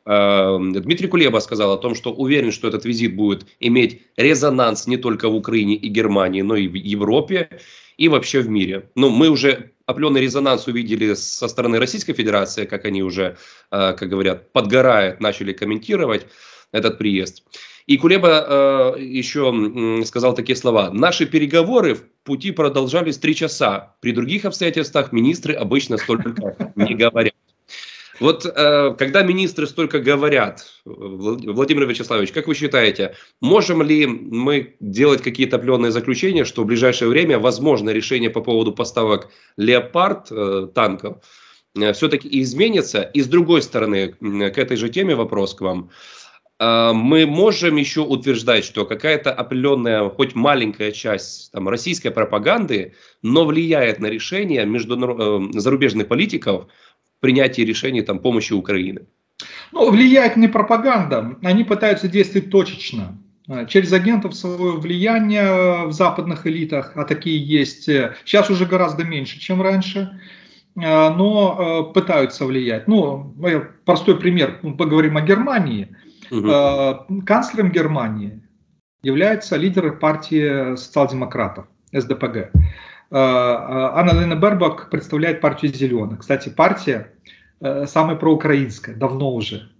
Дмитрий Кулеба сказал о том, что уверен, что этот визит будет иметь резонанс не только в Украине и Германии, но и в Европе и вообще в мире. Но мы уже определенный резонанс увидели со стороны Российской Федерации, как они уже, как говорят, подгорают, начали комментировать этот приезд. И Кулеба еще сказал такие слова. «Наши переговоры в пути продолжались 3 часа. При других обстоятельствах министры обычно столько не говорят». Вот когда министры столько говорят, Владимир Вячеславович, как вы считаете, можем ли мы делать какие-то определенные заключения, что в ближайшее время возможно решение по поводу поставок «Леопард» танков все-таки изменится? И с другой стороны, к этой же теме вопрос к вам. Мы можем еще утверждать, что какая-то определенная, хоть маленькая часть там, российской пропаганды, но влияет на решение зарубежных политиков, принятии решений там, помощи Украине? Ну, влияет не пропаганда. Они пытаются действовать точечно. Через агентов своего влияния в западных элитах, а такие есть, сейчас уже гораздо меньше, чем раньше, но пытаются влиять. Ну, простой пример, мы поговорим о Германии. Угу. Канцлером Германии является лидер партии социал-демократов, СДПГ. Анналена Бербок представляет партию «Зеленых». Кстати, партия самая проукраинская, давно уже.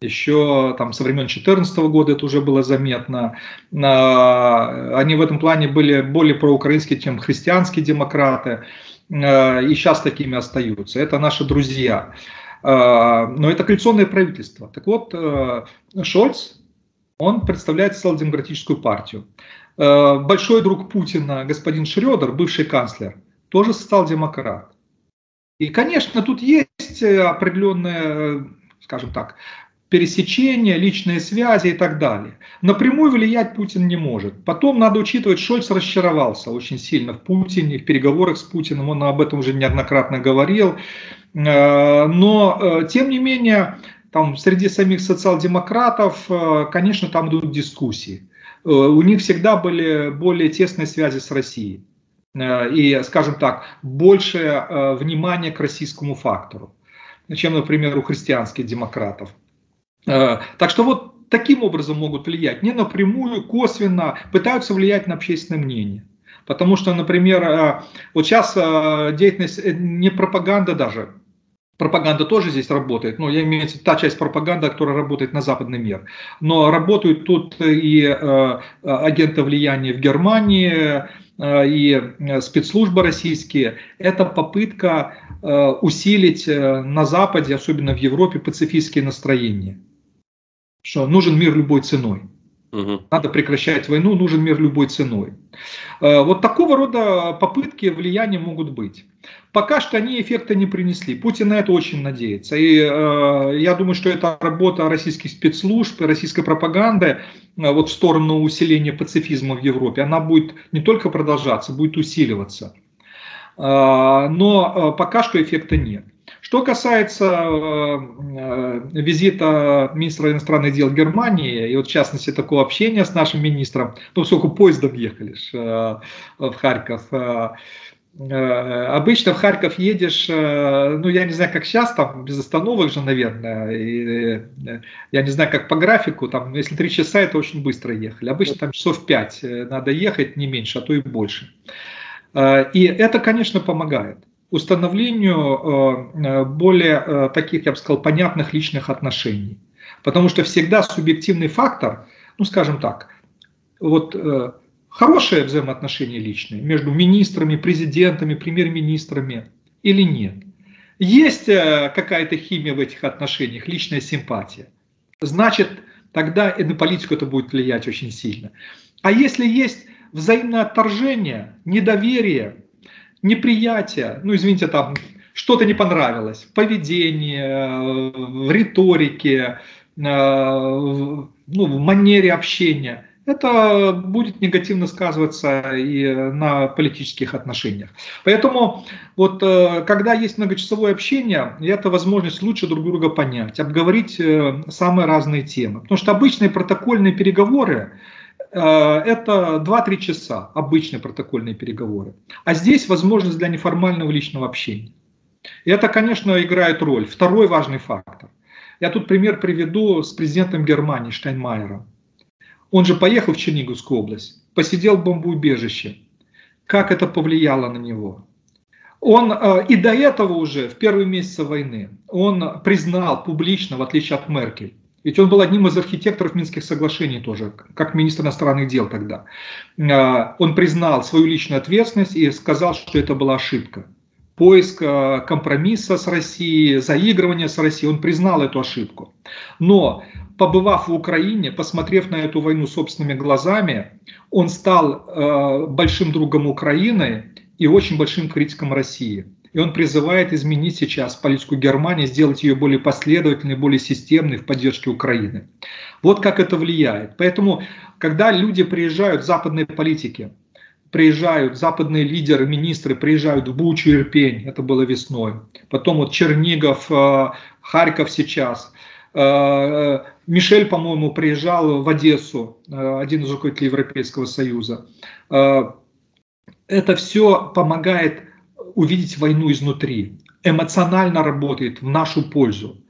Еще там, со времен 2014 года это уже было заметно. Они в этом плане были более проукраинские, чем христианские демократы. И сейчас такими остаются. Это наши друзья. Но это коалиционное правительство. Так вот, Шольц, он представляет социал-демократическую партию. Большой друг Путина, господин Шрёдер, бывший канцлер, тоже социал-демократ. И, конечно, тут есть определенное, скажем так, пересечение, личные связи и так далее. Напрямую влиять Путин не может. Потом надо учитывать, Шольц разочаровался очень сильно в Путине, в переговорах с Путиным, он об этом уже неоднократно говорил. Но, тем не менее, там среди самих социал-демократов, конечно, там идут дискуссии. У них всегда были более тесные связи с Россией и, скажем так, больше внимания к российскому фактору, чем, например, у христианских демократов. Так что вот таким образом могут влиять, не напрямую, косвенно, пытаются влиять на общественное мнение. Потому что, например, вот сейчас деятельность, не пропаганда даже, пропаганда тоже здесь работает, но я имею в виду та часть пропаганды, которая работает на западный мир. Но работают тут и агенты влияния в Германии, и спецслужбы российские. Это попытка усилить на Западе, особенно в Европе, пацифистские настроения. Что нужен мир любой ценой. Надо прекращать войну, нужен мир любой ценой. Вот такого рода попытки влияния могут быть. Пока что они эффекта не принесли. Путин на это очень надеется. И я думаю, что это работа российских спецслужб, российской пропаганды вот в сторону усиления пацифизма в Европе. Она будет не только продолжаться, будет усиливаться. Но пока что эффекта нет. Что касается визита министра иностранных дел Германии, и вот в частности такого общения с нашим министром, ну, поскольку поездом ехали в Харьков, обычно в Харьков едешь, ну, я не знаю, как сейчас, там, без остановок же, наверное, и, я не знаю, как по графику, там, если 3 часа, это очень быстро ехали, обычно там часов 5 надо ехать, не меньше, а то и больше. И это, конечно, помогает установлению более таких, я бы сказал, понятных личных отношений. Потому что всегда субъективный фактор, ну, скажем так, вот хорошие взаимоотношения личные между министрами, президентами, премьер-министрами или нет. Есть какая-то химия в этих отношениях, личная симпатия. Значит, тогда и на политику это будет влиять очень сильно. А если есть взаимное отторжение, недоверие, неприятие, ну, извините, там что-то не понравилось в поведении, в риторике, ну, в манере общения, это будет негативно сказываться и на политических отношениях. Поэтому вот когда есть многочасовое общение, это возможность лучше друг друга понять, обговорить самые разные темы. Потому что обычные протокольные переговоры — это 2-3 часа, обычные протокольные переговоры. А здесь возможность для неформального личного общения. И это, конечно, играет роль. Второй важный фактор. Я тут пример приведу с президентом Германии Штайнмайером. Он же поехал в Черниговскую область, посидел в бомбоубежище. Как это повлияло на него? Он и до этого уже, в первые месяцы войны, он признал публично, в отличие от Меркель, ведь он был одним из архитекторов Минских соглашений тоже, как министр иностранных дел тогда. Он признал свою личную ответственность и сказал, что это была ошибка. Поиск компромисса с Россией, заигрывание с Россией, он признал эту ошибку. Но, побывав в Украине, посмотрев на эту войну собственными глазами, он стал большим другом Украины и очень большим критиком России. И он призывает изменить сейчас политику Германии, сделать ее более последовательной, более системной в поддержке Украины. Вот как это влияет. Поэтому, когда люди приезжают, западные политики, приезжают, западные лидеры, министры приезжают в Бучу, Ирпень, это было весной, потом вот Чернигов, Харьков сейчас, Мишель, по-моему, приезжал в Одессу, один из руководителей Европейского Союза. Это все помогает увидеть войну изнутри, эмоционально работает в нашу пользу,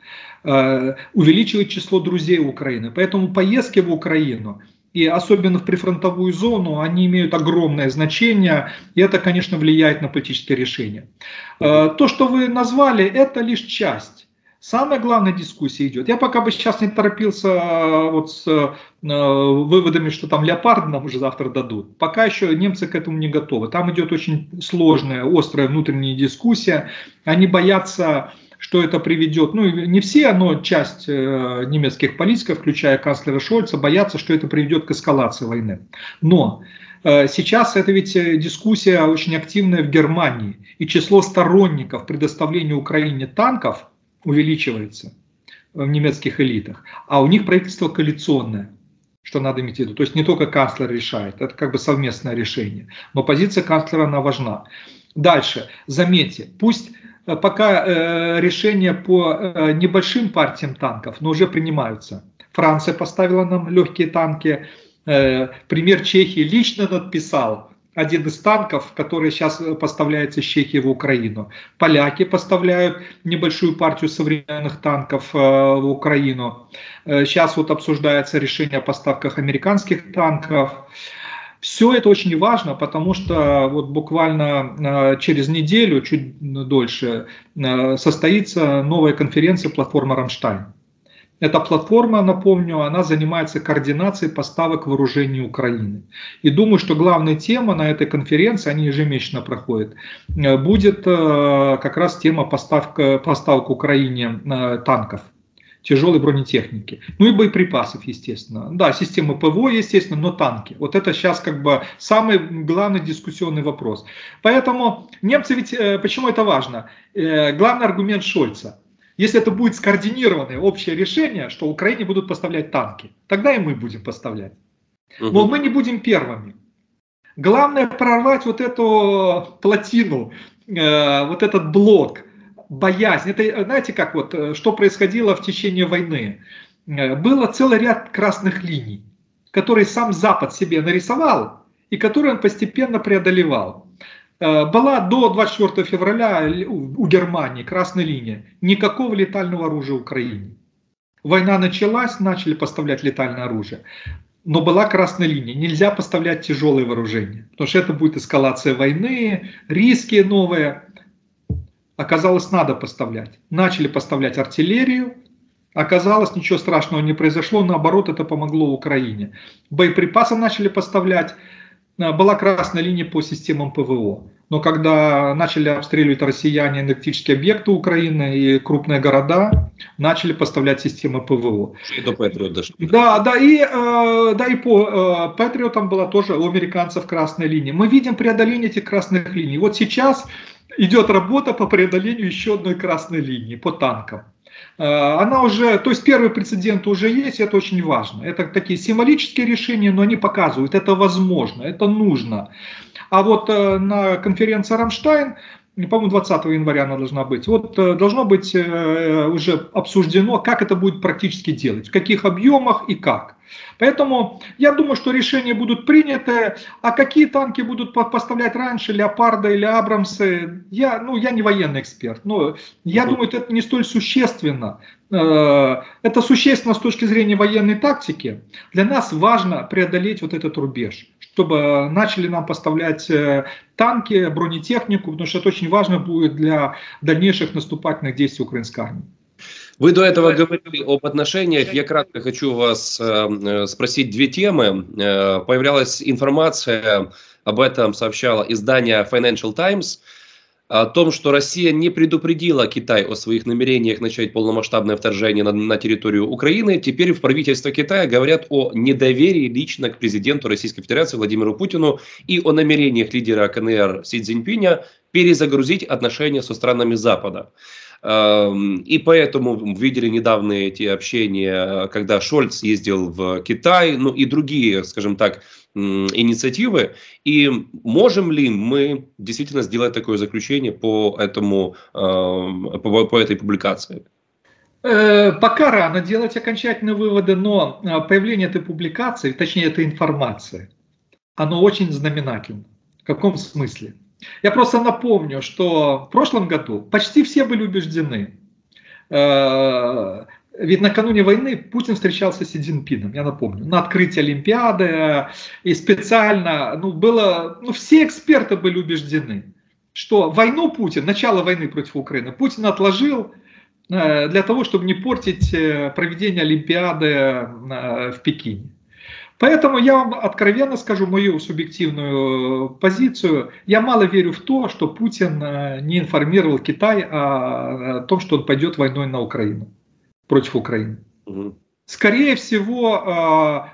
увеличивает число друзей Украины. Поэтому поездки в Украину, и особенно в прифронтовую зону, они имеют огромное значение, и это, конечно, влияет на политические решения. То, что вы назвали, это лишь часть. Самая главная дискуссия идет. Я пока бы сейчас не торопился вот с выводами, что там леопард нам уже завтра дадут. Пока еще немцы к этому не готовы. Там идет очень сложная, острая внутренняя дискуссия. Они боятся, что это приведет, ну не все, но часть немецких политиков, включая канцлера Шольца, боятся, что это приведет к эскалации войны. Но сейчас это ведь дискуссия очень активная в Германии. И число сторонников предоставления Украине танков увеличивается в немецких элитах, а у них правительство коалиционное, что надо иметь в виду. То есть не только канцлер решает, это как бы совместное решение, но позиция канцлера, она важна. Дальше, заметьте, пусть пока решения по небольшим партиям танков, но уже принимаются. Франция поставила нам легкие танки, премьер Чехии лично подписал один из танков, который сейчас поставляется из Чехии в Украину. Поляки поставляют небольшую партию современных танков в Украину. Сейчас вот обсуждается решение о поставках американских танков. Все это очень важно, потому что вот буквально через неделю, чуть дольше, состоится новая конференция платформы «Рамштайн». Эта платформа, напомню, она занимается координацией поставок вооружений Украины. И думаю, что главная тема на этой конференции, они ежемесячно проходят, будет как раз тема поставок Украине танков. тяжелой бронетехники. Ну и боеприпасов, естественно. Да, система ПВО, естественно, но танки. Вот это сейчас как бы самый главный дискуссионный вопрос. Поэтому немцы ведь, почему это важно? Главный аргумент Шольца. Если это будет скоординированное общее решение, что Украине будут поставлять танки, тогда и мы будем поставлять. Но мы не будем первыми. Главное прорвать вот эту плотину, вот этот блок, боязнь. Это, знаете, как вот, что происходило в течение войны? Было целый ряд красных линий, которые сам Запад себе нарисовал и которые он постепенно преодолевал. Была до 24 февраля у Германии красная линия. Никакого летального оружия Украине. Война началась, начали поставлять летальное оружие. Но была красная линия. Нельзя поставлять тяжелые вооружения, потому что это будет эскалация войны, риски новые. Оказалось, надо поставлять. Начали поставлять артиллерию. Оказалось, ничего страшного не произошло. Наоборот, это помогло Украине. Боеприпасы начали поставлять. Была красная линия по системам ПВО. Но когда начали обстреливать россияне энергетические объекты Украины и крупные города, начали поставлять системы ПВО. И до Патриота дошли. Да, и по Патриотам была тоже у американцев красная линия. Мы видим преодоление этих красных линий. Вот сейчас идет работа по преодолению еще одной красной линии по танкам. Она уже, то есть первый прецедент уже есть, это очень важно. Это такие символические решения, но они показывают, это возможно, это нужно. А вот на конференции Рамштайн, по-моему, 20 января она должна быть, вот должно быть уже обсуждено, как это будет практически делать, в каких объемах и как. Поэтому я думаю, что решения будут приняты, а какие танки будут поставлять раньше, леопарды или абрамсы, я не военный эксперт, но я думаю, это не столь существенно. Это существенно с точки зрения военной тактики. Для нас важно преодолеть вот этот рубеж, чтобы начали нам поставлять танки, бронетехнику, потому что это очень важно будет для дальнейших наступательных действий украинской армии. Вы до этого говорили об отношениях. Я кратко хочу вас спросить две темы. Появлялась информация, об этом сообщало издание Financial Times, о том, что Россия не предупредила Китай о своих намерениях начать полномасштабное вторжение на территорию Украины. Теперь в правительстве Китая говорят о недоверии лично к президенту Российской Федерации Владимиру Путину и о намерениях лидера КНР Си Цзиньпиня перезагрузить отношения со странами Запада. И поэтому видели недавние эти общения, когда Шольц ездил в Китай, ну и другие, скажем так, инициативы. И можем ли мы действительно сделать такое заключение по этой публикации? Пока рано делать окончательные выводы, но появление этой публикации, точнее этой информации, оно очень знаменательно. В каком смысле? Я просто напомню, что в прошлом году почти все были убеждены. Ведь накануне войны Путин встречался с Си Цзиньпином, я напомню, на открытии Олимпиады. И специально, все эксперты были убеждены, что начало войны против Украины Путин отложил для того, чтобы не портить проведение Олимпиады в Пекине. Поэтому я вам откровенно скажу мою субъективную позицию. Я мало верю в то, что Путин не информировал Китай о том, что он пойдет войной на Украину, против Украины. Скорее всего,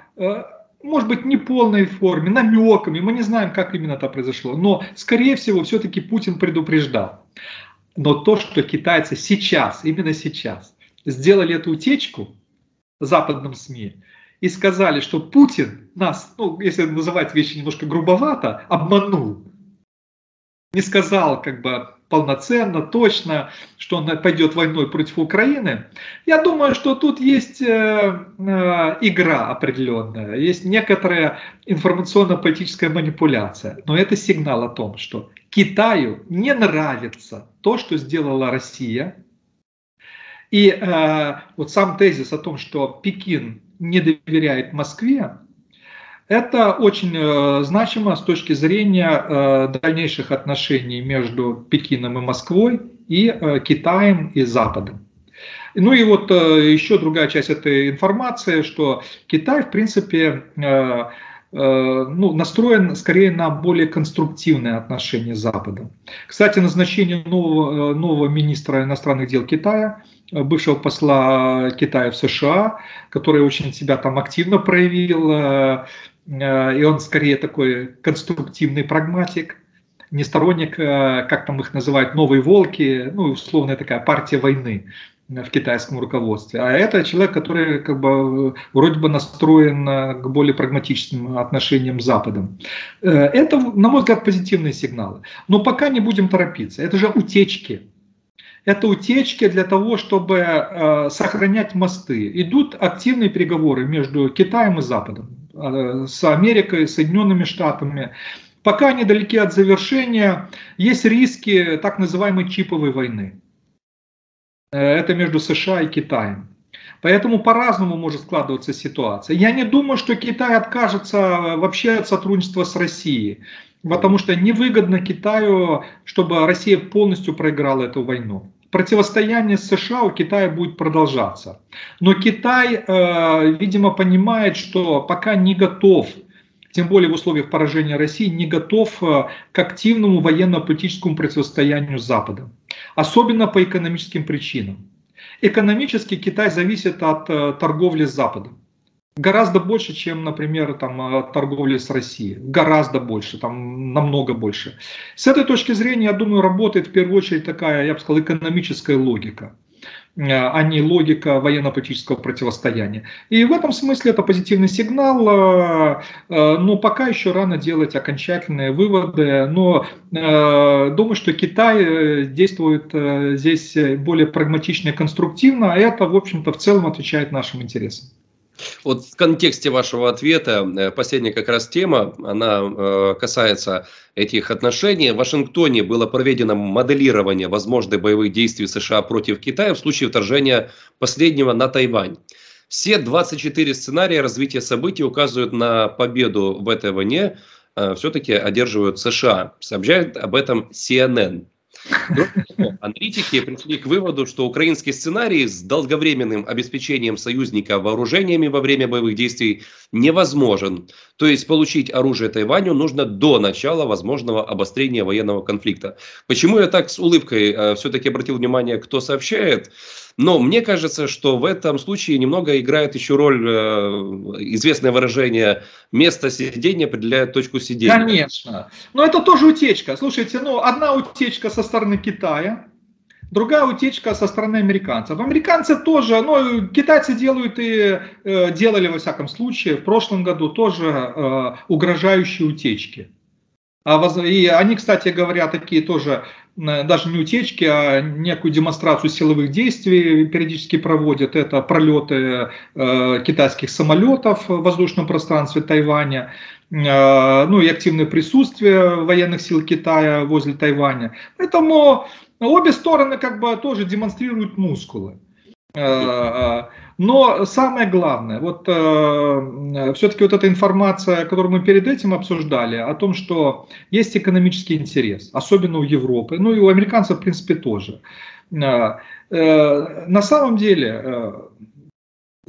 может быть, не в полной форме, намеками. Мы не знаем, как именно это произошло. Но, скорее всего, все-таки Путин предупреждал. Но то, что китайцы сейчас, именно сейчас, сделали эту утечку западным СМИ, и сказали, что Путин нас, если называть вещи немножко грубовато, обманул. Не сказал как бы полноценно, точно, что он пойдет войной против Украины. Я думаю, что тут есть игра определенная, есть некоторая информационно-политическая манипуляция. Но это сигнал о том, что Китаю не нравится то, что сделала Россия. И вот сам тезис о том, что Пекин не доверяет Москве, это очень значимо с точки зрения дальнейших отношений между Пекином и Москвой, и Китаем, и Западом. Ну и вот еще другая часть этой информации, что Китай, в принципе, ну, настроен скорее на более конструктивные отношения с Западом. Кстати, назначение нового министра иностранных дел Китая, бывшего посла Китая в США, который очень себя там активно проявил, и он скорее такой конструктивный прагматик, не сторонник, как там их называют, «новые волки», ну, условная такая партия войны в китайском руководстве. А это человек, который как бы вроде бы настроен к более прагматичным отношениям с Западом. Это, на мой взгляд, позитивные сигналы. Но пока не будем торопиться. Это же утечки. Это утечки для того, чтобы сохранять мосты. Идут активные переговоры между Китаем и Западом, с Америкой, Соединенными Штатами. Пока они далеки от завершения, есть риски так называемой чиповой войны. Это между США и Китаем. Поэтому по-разному может складываться ситуация. Я не думаю, что Китай откажется вообще от сотрудничества с Россией, потому что невыгодно Китаю, чтобы Россия полностью проиграла эту войну. Противостояние с США у Китая будет продолжаться. Но Китай, видимо, понимает, что пока не готов, тем более в условиях поражения России, не готов к активному военно-политическому противостоянию с Западом. Особенно по экономическим причинам. Экономически Китай зависит от торговли с Западом. Гораздо больше, чем, например, там, от торговли с Россией. Гораздо больше, там, намного больше. С этой точки зрения, я думаю, работает в первую очередь такая, я бы сказал, экономическая логика, а не логика военно-политического противостояния. И в этом смысле это позитивный сигнал, но пока еще рано делать окончательные выводы, но думаю, что Китай действует здесь более прагматично и конструктивно, а это, в общем-то, в целом отвечает нашим интересам. Вот в контексте вашего ответа последняя как раз тема, она касается этих отношений. В Вашингтоне было проведено моделирование возможных боевых действий США против Китая в случае вторжения последнего на Тайвань. Все 24 сценария развития событий указывают на победу в этой войне, все-таки одерживают США. Сообщает об этом CNN. Аналитики пришли к выводу, что украинский сценарий с долговременным обеспечением союзника вооружениями во время боевых действий невозможен. То есть получить оружие Тайваню нужно до начала возможного обострения военного конфликта. Почему я так с улыбкой все-таки обратил внимание, кто сообщает? Но мне кажется, что в этом случае немного играет еще роль известное выражение «место сидения определяет точку сидения». Конечно. Но это тоже утечка. Слушайте, ну одна утечка со стороны Китая, другая утечка со стороны американцев. Американцы тоже, ну китайцы делают и делали во всяком случае в прошлом году тоже угрожающие утечки. И они, кстати говоря, такие тоже, даже не утечки, а некую демонстрацию силовых действий периодически проводят. Это пролеты китайских самолетов в воздушном пространстве Тайваня, ну и активное присутствие военных сил Китая возле Тайваня. Поэтому обе стороны как бы тоже демонстрируют мускулы. Но самое главное, вот все-таки вот эта информация, которую мы перед этим обсуждали, о том, что есть экономический интерес, особенно у Европы, ну и у американцев, в принципе, тоже. На самом деле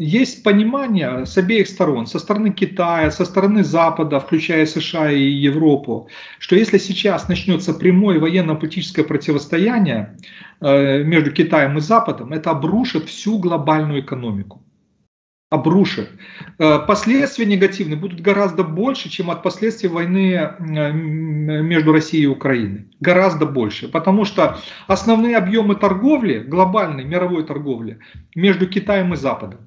есть понимание с обеих сторон, со стороны Китая, со стороны Запада, включая США и Европу, что если сейчас начнется прямое военно-политическое противостояние между Китаем и Западом, это обрушит всю глобальную экономику. Обрушит. Последствия негативные будут гораздо больше, чем от последствий войны между Россией и Украиной. Гораздо больше. Потому что основные объемы торговли, глобальной мировой торговли, между Китаем и Западом.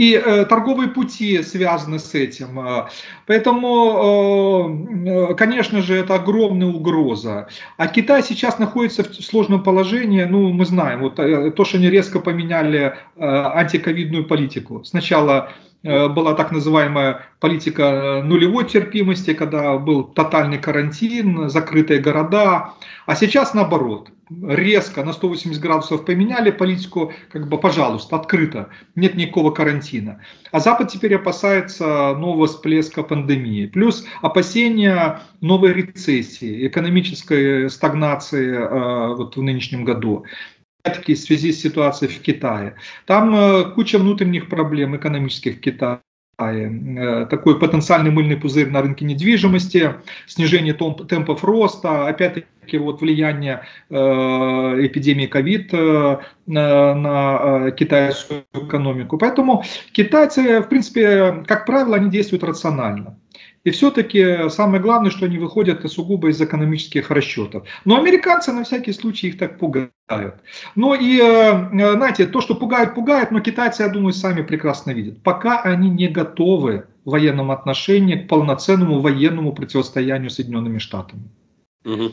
И торговые пути связаны с этим. Поэтому, конечно же, это огромная угроза. А Китай сейчас находится в сложном положении. Ну, мы знаем, вот, то, что они резко поменяли антиковидную политику. Сначала была так называемая политика нулевой терпимости, когда был тотальный карантин, закрытые города. А сейчас наоборот. Резко на 180 градусов поменяли политику, как бы, пожалуйста, открыто, нет никакого карантина. А Запад теперь опасается нового всплеска пандемии, плюс опасения новой рецессии, экономической стагнации вот в нынешнем году. Опять-таки в связи с ситуацией в Китае. Там куча внутренних проблем экономических в Китае. такой потенциальный мыльный пузырь на рынке недвижимости, снижение темпов роста, опять-таки вот влияние эпидемии COVID на китайскую экономику. Поэтому китайцы, в принципе, как правило, они действуют рационально. И все-таки самое главное, что они выходят сугубо из экономических расчетов. Но американцы на всякий случай их так пугают. Ну и, знаете, то, что пугают, но китайцы, я думаю, сами прекрасно видят. Пока они не готовы в военном отношении к полноценному военному противостоянию с Соединенными Штатами. Угу.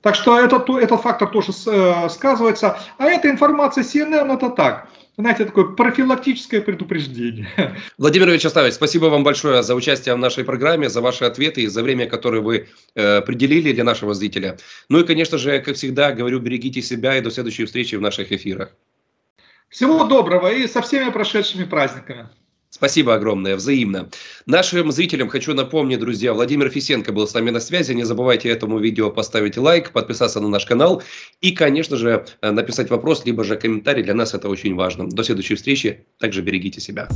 Так что этот фактор тоже сказывается. А эта информация CNN, это так. Знаете, такое профилактическое предупреждение. Владимир Ильич Оставич, спасибо вам большое за участие в нашей программе, за ваши ответы и за время, которое вы определили для нашего зрителя. Ну и, конечно же, как всегда, говорю, берегите себя и до следующей встречи в наших эфирах. Всего доброго и со всеми прошедшими праздниками. Спасибо огромное, взаимно. Нашим зрителям хочу напомнить, друзья, Владимир Фесенко был с нами на связи. Не забывайте этому видео поставить лайк, подписаться на наш канал и, конечно же, написать вопрос, либо же комментарий. Для нас это очень важно. До следующей встречи. Также берегите себя.